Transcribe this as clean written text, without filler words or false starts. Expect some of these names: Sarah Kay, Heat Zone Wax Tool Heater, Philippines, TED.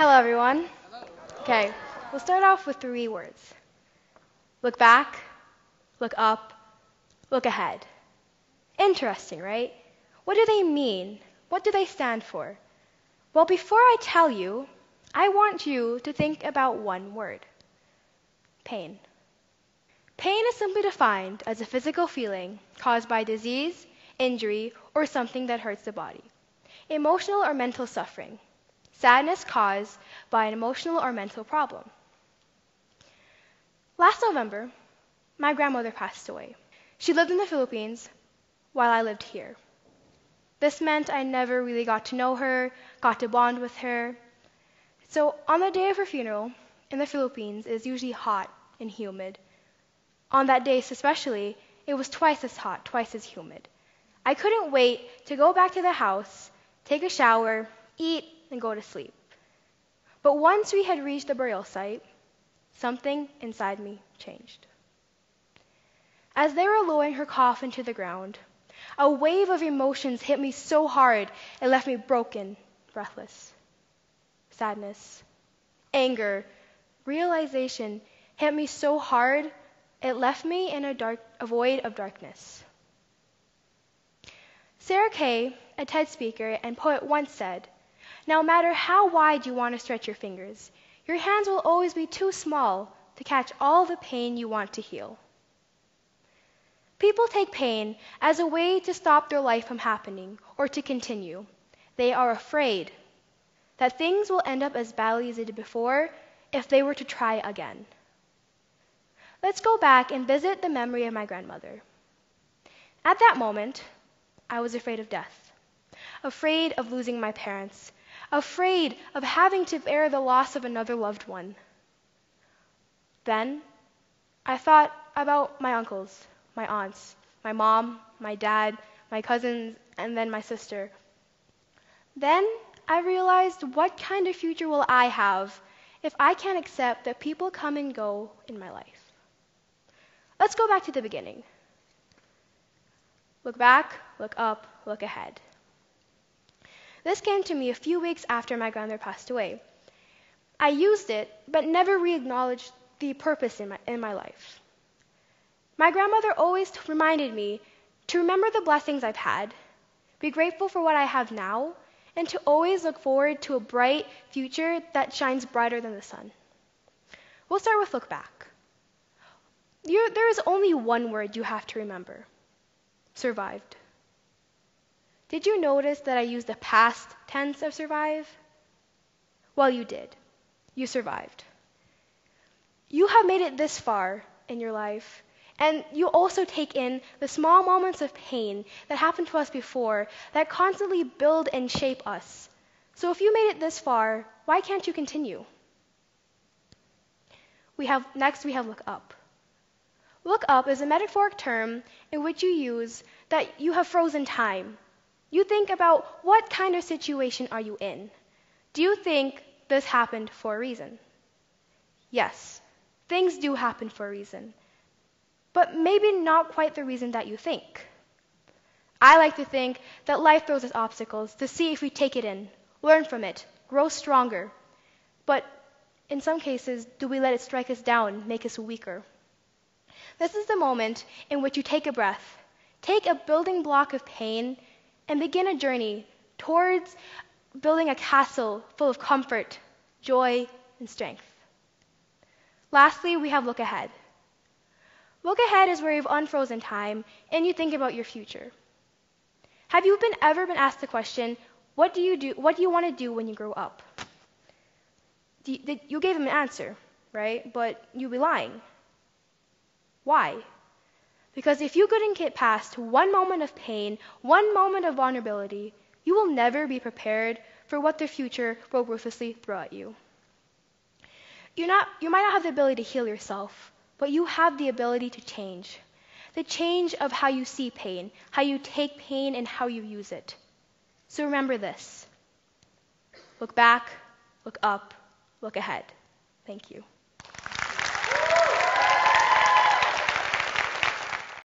Hello, everyone. Hello. Okay, we'll start off with 3 words. Look back, look up, look ahead. Interesting, right? What do they mean? What do they stand for? Well, before I tell you, I want you to think about one word. Pain. Pain is simply defined as a physical feeling caused by disease, injury, or something that hurts the body. Emotional or mental suffering. Sadness caused by an emotional or mental problem. Last November, my grandmother passed away. She lived in the Philippines while I lived here. This meant I never really got to know her, got to bond with her. So on the day of her funeral in the Philippines, it is usually hot and humid. On that day especially, it was twice as hot, twice as humid. I couldn't wait to go back to the house, take a shower, eat, and go to sleep. But once we had reached the burial site, something inside me changed. As they were lowering her coffin to the ground, a wave of emotions hit me so hard it left me broken, breathless. Sadness, anger, realization hit me so hard it left me in a void of darkness. Sarah Kay, a TED speaker and poet, once said, "No matter how wide you want to stretch your fingers, your hands will always be too small to catch all the pain you want to heal." People take pain as a way to stop their life from happening or to continue. They are afraid that things will end up as badly as they did before if they were to try again. Let's go back and visit the memory of my grandmother. At that moment, I was afraid of death, afraid of losing my parents, afraid of having to bear the loss of another loved one. Then I thought about my uncles, my aunts, my mom, my dad, my cousins, and then my sister. Then I realized, what kind of future will I have if I can't accept that people come and go in my life? Let's go back to the beginning. Look back, look up, look ahead. This came to me a few weeks after my grandmother passed away. I used it, but never re-acknowledged the purpose in my life. My grandmother always reminded me to remember the blessings I've had, be grateful for what I have now, and to always look forward to a bright future that shines brighter than the sun. We'll start with look back. There is only one word you have to remember. Survived. Did you notice that I used the past tense of survive? Well, you did. You survived. You have made it this far in your life, and you also take in the small moments of pain that happened to us before that constantly build and shape us. So if you made it this far, why can't you continue? Next we have look up. Look up is a metaphoric term in which you use that you have frozen time. You think about what kind of situation are you in. Do you think this happened for a reason? Yes, things do happen for a reason, but maybe not quite the reason that you think. I like to think that life throws us obstacles to see if we take it in, learn from it, grow stronger. But in some cases, do we let it strike us down, make us weaker? This is the moment in which you take a breath, take a building block of pain, and begin a journey towards building a castle full of comfort, joy, and strength. Lastly, we have look ahead. Look ahead is where you've unfrozen time and you think about your future. Have you ever been asked the question, what do you want to do when you grow up? You gave him an answer, right? But you'd be lying. Why? Because if you couldn't get past one moment of pain, one moment of vulnerability, you will never be prepared for what the future will ruthlessly throw at you. You might not have the ability to heal yourself, but you have the ability to change. The change of how you see pain, how you take pain, and how you use it. So remember this. Look back, look up, look ahead. Thank you.